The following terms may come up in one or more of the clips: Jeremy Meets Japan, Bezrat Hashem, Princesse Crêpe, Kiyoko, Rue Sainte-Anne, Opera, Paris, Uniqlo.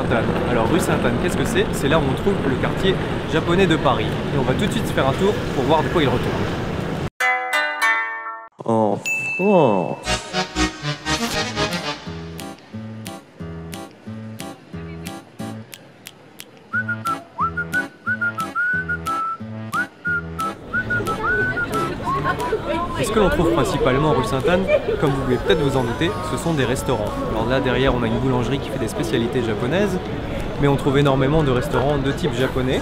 Sainte-Anne. Alors rue Sainte-Anne, qu'est-ce que c'est? C'est là où on trouve le quartier japonais de Paris. Et on va tout de suite faire un tour pour voir de quoi il retourne. Et ce que l'on trouve principalement rue Sainte-Anne, comme vous pouvez peut-être vous en douter, ce sont des restaurants. Alors là derrière on a une boulangerie qui fait des spécialités japonaises, mais on trouve énormément de restaurants de type japonais.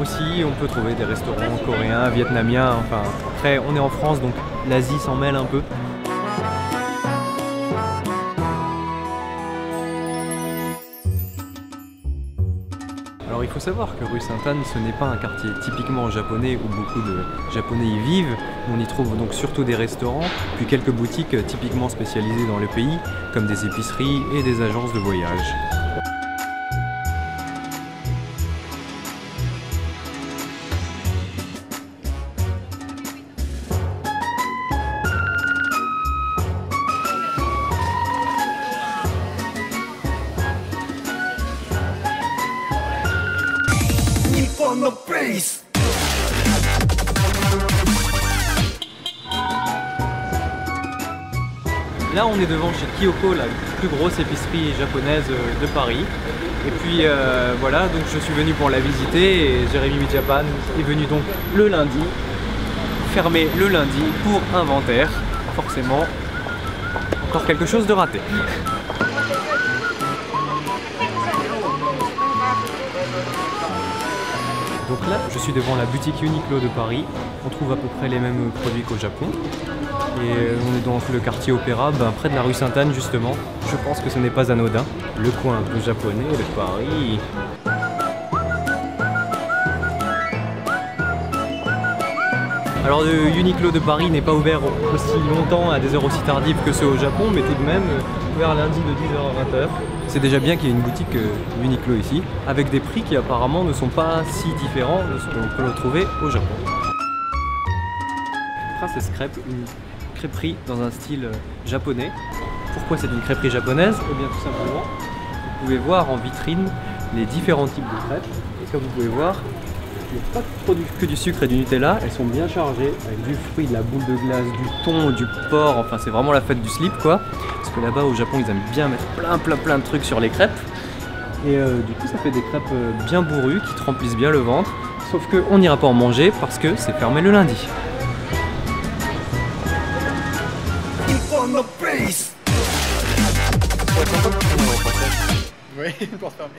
Aussi, on peut trouver des restaurants coréens, vietnamiens, enfin après on est en France donc l'Asie s'en mêle un peu. Alors il faut savoir que rue Sainte-Anne ce n'est pas un quartier typiquement japonais où beaucoup de japonais y vivent. On y trouve donc surtout des restaurants, puis quelques boutiques typiquement spécialisées dans le pays, comme des épiceries et des agences de voyage. Là on est devant chez Kiyoko, la plus grosse épicerie japonaise de Paris. Et puis voilà, donc je suis venu pour la visiter et Jeremy Meets Japan est venu donc le lundi, fermé le lundi pour inventaire. Forcément, encore quelque chose de raté. Donc là, je suis devant la boutique Uniqlo de Paris. On trouve à peu près les mêmes produits qu'au Japon. Et on est dans le quartier Opéra, près de la rue Sainte-Anne justement. Je pense que ce n'est pas anodin. Le coin un peu japonais de Paris. Alors le Uniqlo de Paris n'est pas ouvert aussi longtemps à des heures aussi tardives que ceux au Japon, mais tout de même ouvert lundi de 10h à 20h. C'est déjà bien qu'il y ait une boutique Uniqlo ici, avec des prix qui apparemment ne sont pas si différents de ce qu'on peut retrouver au Japon. Princesse Crêpe, une crêperie dans un style japonais. Pourquoi c'est une crêperie japonaise? Eh bien tout simplement, vous pouvez voir en vitrine les différents types de crêpes. Et comme vous pouvez voir, il n'y a pas que du sucre et du Nutella, elles sont bien chargées avec du fruit, de la boule de glace, du thon, du porc, enfin c'est vraiment la fête du slip quoi. Parce que là-bas au Japon ils aiment bien mettre plein de trucs sur les crêpes. Et du coup ça fait des crêpes bien bourrues qui te remplissent bien le ventre. Sauf qu'on n'ira pas en manger parce que c'est fermé le lundi. Oui, pour fermer.